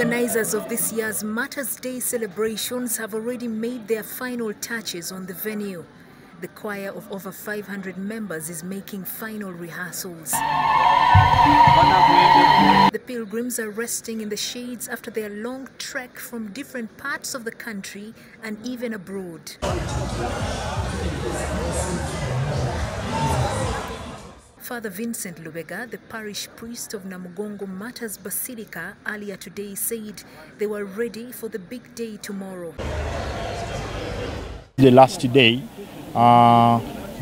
Organizers of this year's Martyrs Day celebrations have already made their final touches on the venue. The choir of over 500 members is making final rehearsals. The pilgrims are resting in the shades after their long trek from different parts of the country and even abroad. Father Vincent Lubega, the parish priest of Namugongo Martyrs Basilica, earlier today said they were ready for the big day tomorrow. The last day,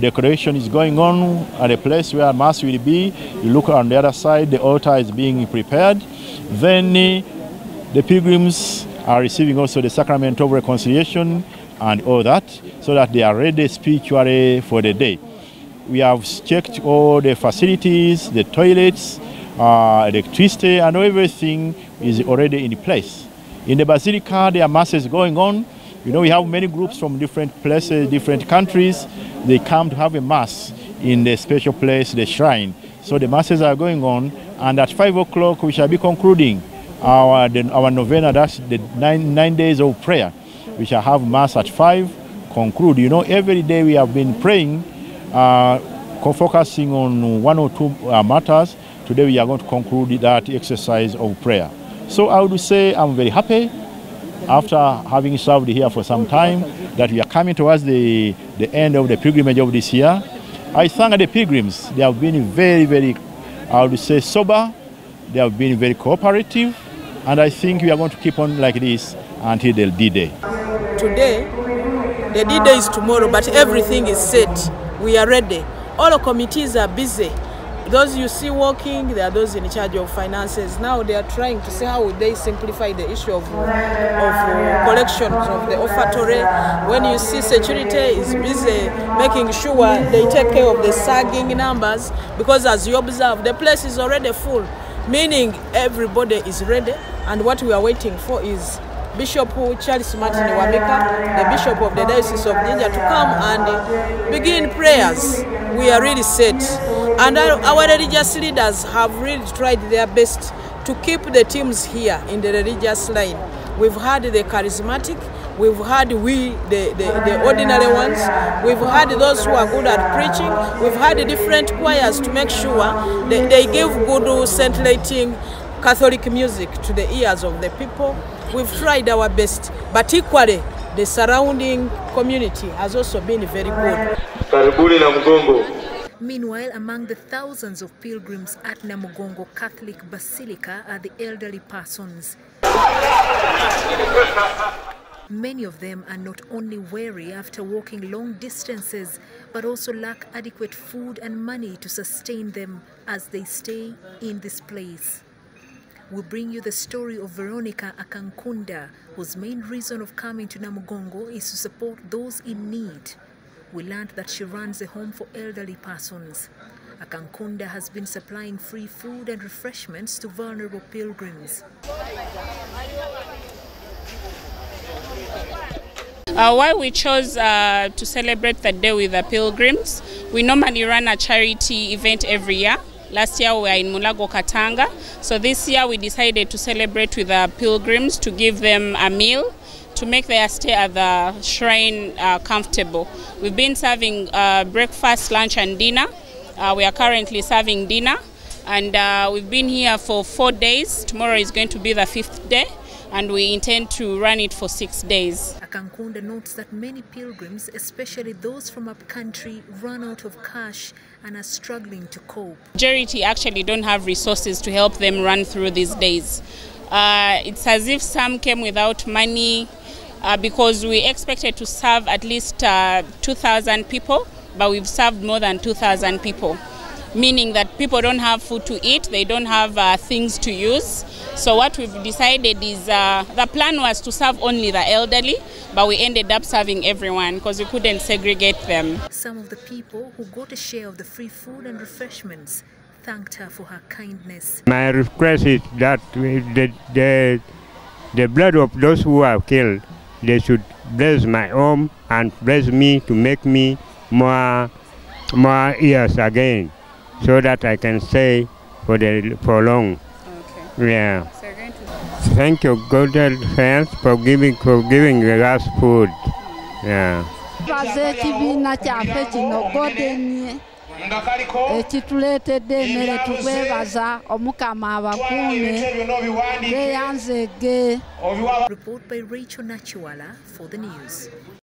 decoration is going on at a place where mass will be. You look on the other side, the altar is being prepared. Then the pilgrims are receiving also the sacrament of reconciliation and all that, so that they are ready spiritually for the day. We have checked all the facilities, the toilets, electricity, and everything is already in place. In the basilica, there are masses going on. You know, we have many groups from different places, different countries. They come to have a mass in the special place, the shrine. So the masses are going on, and at 5 o'clock we shall be concluding our novena. That's the nine days of prayer. We shall have mass at 5, conclude. You know, every day we have been praying, focusing on one or two matters. Today we are going to conclude that exercise of prayer. So I would say I'm very happy, after having served here for some time, that we are coming towards the end of the pilgrimage of this year. I thank the pilgrims. They have been very, very, I would say, sober. They have been very cooperative, and I think we are going to keep on like this until the D-Day. Today, the D-Day is tomorrow, but everything is set. We are ready. All our committees are busy. Those you see working, there are those in charge of finances. Now they are trying to see how would they simplify the issue of collections of the offertory. When you see security is busy making sure they take care of the sagging numbers, because as you observe, the place is already full, meaning everybody is ready. And what we are waiting for is Bishop Charles Martin Wabeka, the Bishop of the Diocese of Ninja, to come and begin prayers. We are really set. And our religious leaders have really tried their best to keep the teams here in the religious line. We've had the charismatic, we've had the ordinary ones, we've had those who are good at preaching, we've had different choirs to make sure they give good, scintillating Catholic music to the ears of the people. We've tried our best, but equally the surrounding community has also been very good. Meanwhile, among the thousands of pilgrims at Namugongo Catholic Basilica are the elderly persons. Many of them are not only weary after walking long distances, but also lack adequate food and money to sustain them as they stay in this place. We'll bring you the story of Veronica Akankunda, whose main reason of coming to Namugongo is to support those in need. We learned that she runs a home for elderly persons. Akankunda has been supplying free food and refreshments to vulnerable pilgrims. Why we chose to celebrate the day with the pilgrims, we normally run a charity event every year. Last year we were in Mulago Katanga, so this year we decided to celebrate with the pilgrims to give them a meal, to make their stay at the shrine comfortable. We've been serving breakfast, lunch and dinner. We are currently serving dinner, and we've been here for 4 days. Tomorrow is going to be the 5th day, and we intend to run it for 6 days. Akankunda notes that many pilgrims, especially those from up country, run out of cash and are struggling to cope. Majority actually don't have resources to help them run through these days. It's as if some came without money, because we expected to serve at least 2,000 people, but we've served more than 2,000 people, meaning that people don't have food to eat, they don't have things to use. So what we've decided is, the plan was to serve only the elderly, but we ended up serving everyone because we couldn't segregate them. Some of the people who got a share of the free food and refreshments thanked her for her kindness. My request is that the blood of those who are killed, they should bless my home and bless me to make me more years again, so that I can stay for long. Okay. Yeah. So thank you, God friends, for giving us food. Yeah. Report by Rachel Nachiwala for the news.